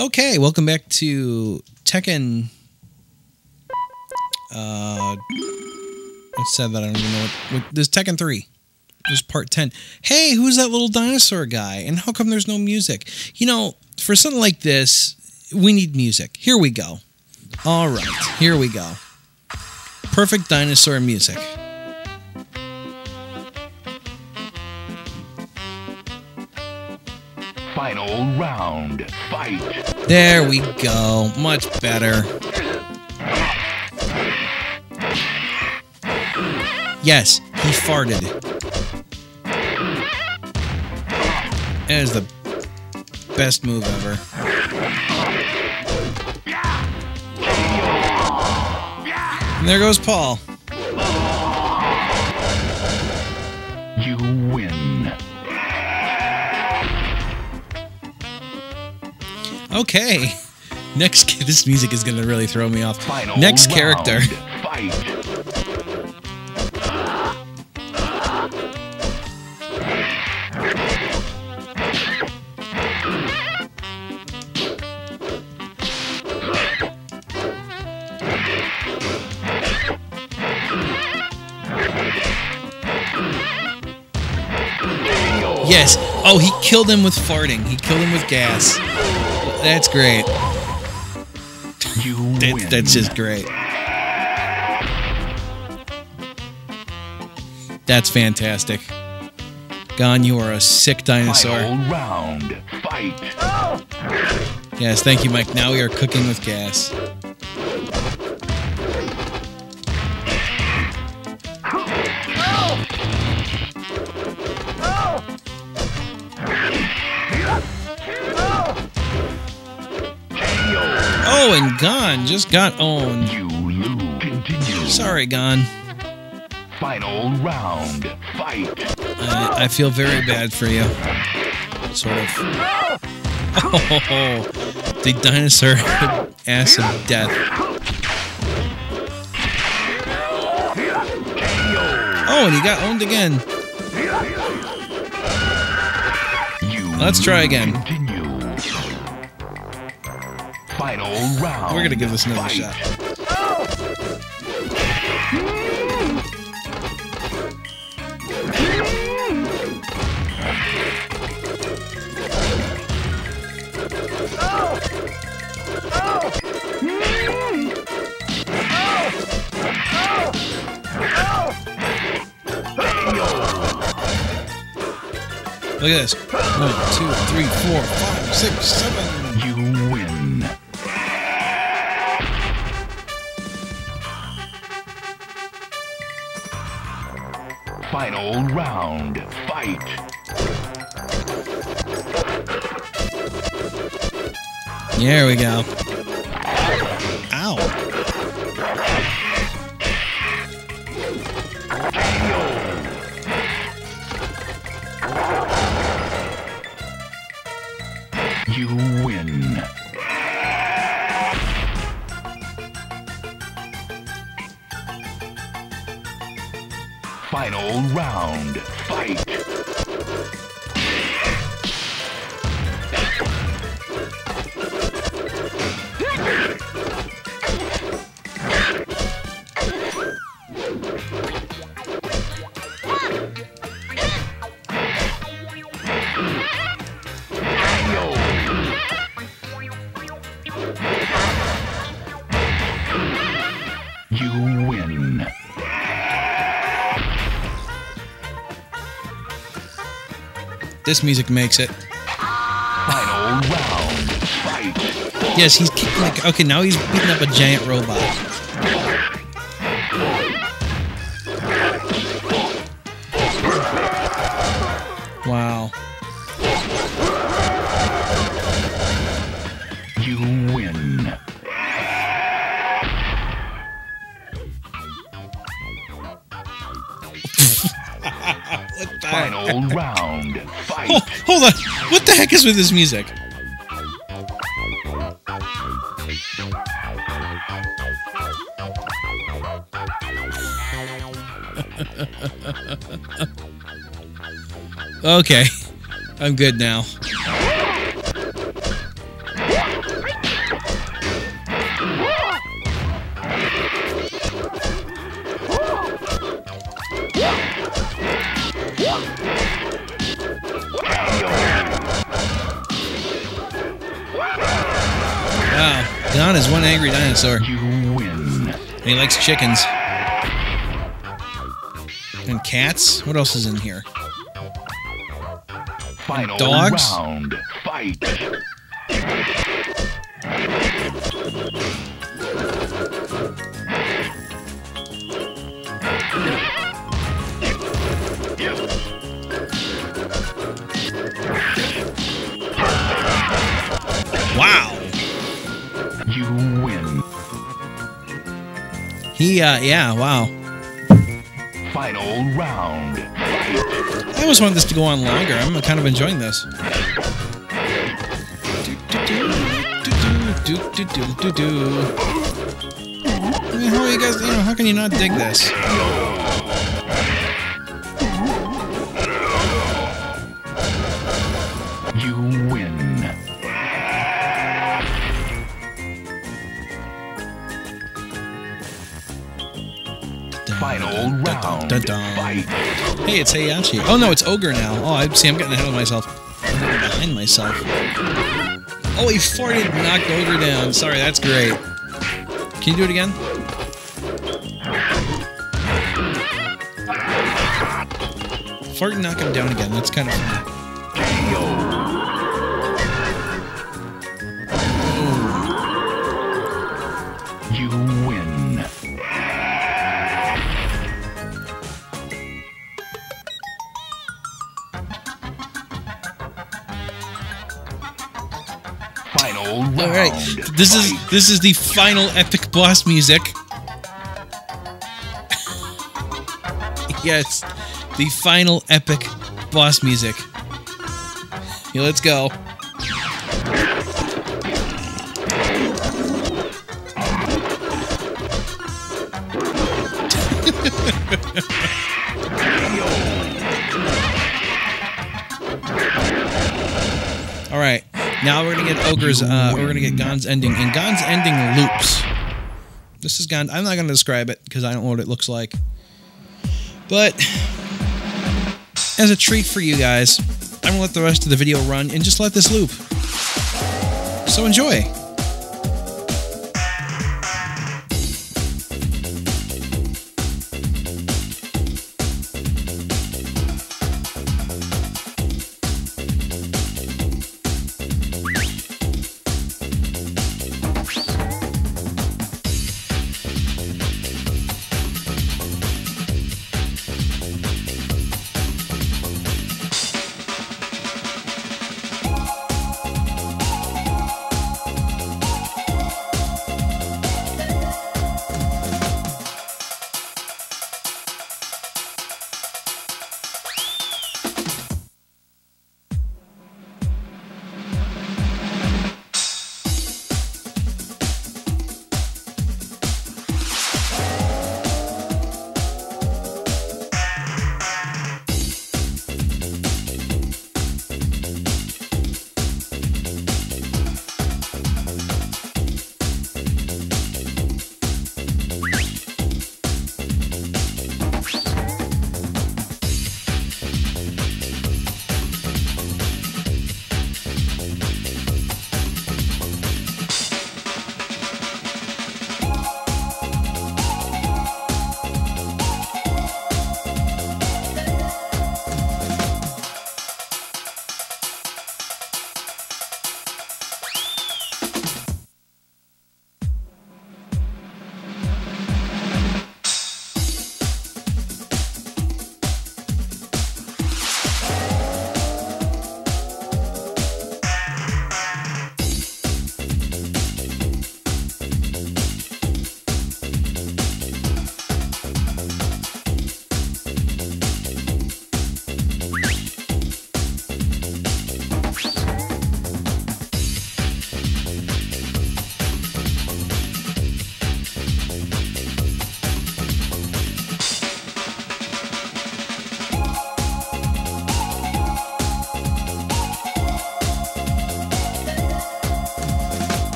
Okay, welcome back to Tekken. I said that I don't even know what this Tekken 3. This is part 10. Hey, who's that little dinosaur guy? And how come there's no music? You know, for something like this, we need music. Here we go. All right, here we go. Perfect dinosaur music. Final round, fight. There we go. Much better. Yes, he farted. That is the best move ever. And there goes Paul. You win. Okay. Next, this music is gonna really throw me off. Final next round, character. Fight. Yes. Oh, he killed him with farting. He killed him with gas. That's great. You win. That's just great. That's fantastic. Gon, you are a sick dinosaur. Final round, fight. Yes, thank you, Mike. Now we are cooking with gas. Oh, and Gon just got owned. You lose. Continue. Sorry, Gon. Final round, fight. I feel very bad for you. Sort of. Oh, the dinosaur ass of death. Oh, and he got owned again. Let's try again. Final round. We're gonna give this another shot. Look at this. 1, 2, 3, 4, 5, 6, 7. You win. Final round, fight. There we go. Ow. You win. Final round, fight. You win. This music makes it. Final round, fight. Yes, he's kicking like, okay, now he's beating up a giant robot. Wow. You win. Final round. Fight. Oh, hold on. What the heck is with this music? Okay. I'm good now. Wow. Don is one angry dinosaur. You win. And he likes chickens. And cats? What else is in here? Final dogs? Round. Fight. Wow. You win. He, yeah, wow. Final round. I always wanted this to go on longer. I'm kind of enjoying this. I mean, how are you guys, you know, how can you not dig this? You win. Final round. Hey, it's Heihachi. Oh no, it's Ogre now. Oh, I see. I'm getting ahead of myself. I'm getting behind myself. Oh, he farted and knocked Ogre down. Sorry, that's great. Can you do it again? Fart and knock him down again. That's kind of funny. Oh. You win. Final round. All right. This is the final epic boss music. Yes, the final epic boss music. Yeah, let's go. All right, now we're gonna get Ogre's. We're gonna get Gon's ending, and Gon's ending loops. This is Gon. I'm not gonna describe it because I don't know what it looks like. But as a treat for you guys, I'm going to let the rest of the video run and just let this loop. So enjoy!